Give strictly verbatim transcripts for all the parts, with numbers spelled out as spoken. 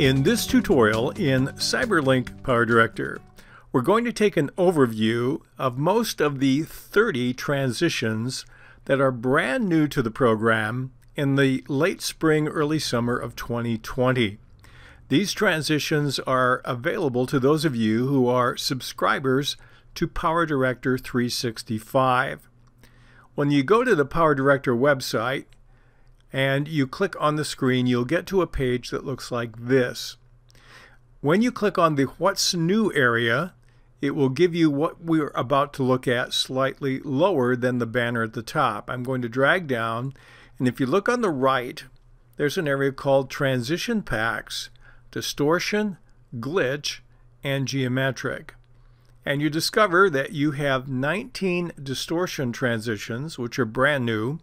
In this tutorial in CyberLink PowerDirector, we're going to take an overview of most of the thirty transitions that are brand new to the program in the late spring, early summer of twenty twenty. These transitions are available to those of you who are subscribers to PowerDirector three sixty-five. When you go to the PowerDirector website, and you click on the screen, you'll get to a page that looks like this. When you click on the What's New area, it will give you what we're about to look at slightly lower than the banner at the top. I'm going to drag down, and if you look on the right, there's an area called Transition Packs, Distortion, Glitch, and Geometric. And you discover that you have nineteen distortion transitions, which are brand new,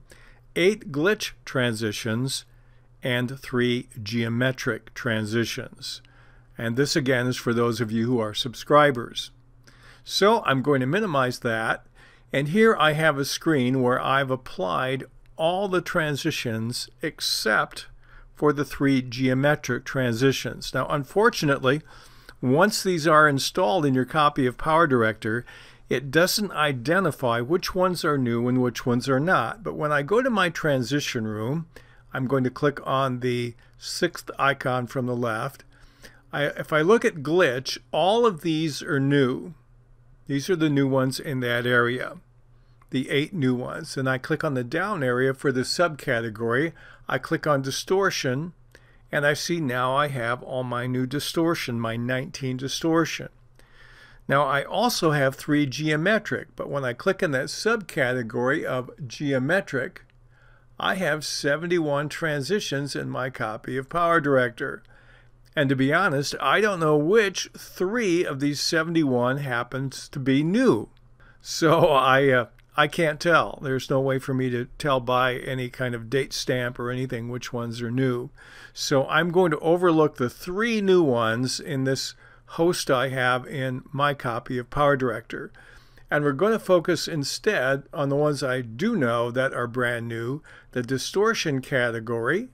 eight glitch transitions, and three geometric transitions. And this again is for those of you who are subscribers. So I'm going to minimize that, and here I have a screen where I've applied all the transitions except for the three geometric transitions. Now unfortunately, once these are installed in your copy of PowerDirector, it doesn't identify which ones are new and which ones are not. But when I go to my transition room, I'm going to click on the sixth icon from the left. I, if I look at glitch, all of these are new. These are the new ones in that area, the eight new ones. And I click on the down area for the subcategory. I click on distortion, and I see now I have all my new distortion, my nineteen distortion. Now I also have three geometric, but when I click in that subcategory of geometric, I have seventy-one transitions in my copy of PowerDirector. And to be honest, I don't know which three of these seventy-one happens to be new. So I, uh, I can't tell. There's no way for me to tell by any kind of date stamp or anything which ones are new. So I'm going to overlook the three new ones in this host I have in my copy of PowerDirector. And we're going to focus instead on the ones I do know that are brand new, the distortion category,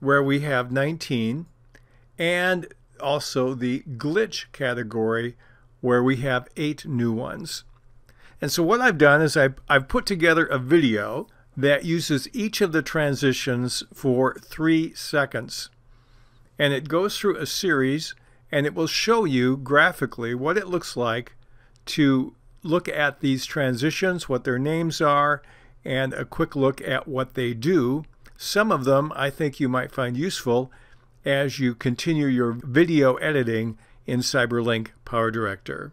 where we have nineteen, and also the glitch category, where we have eight new ones. And so what I've done is I've, I've put together a video that uses each of the transitions for three seconds. And it goes through a series, and it will show you graphically what it looks like to look at these transitions, what their names are, and a quick look at what they do. Some of them I think you might find useful as you continue your video editing in CyberLink PowerDirector.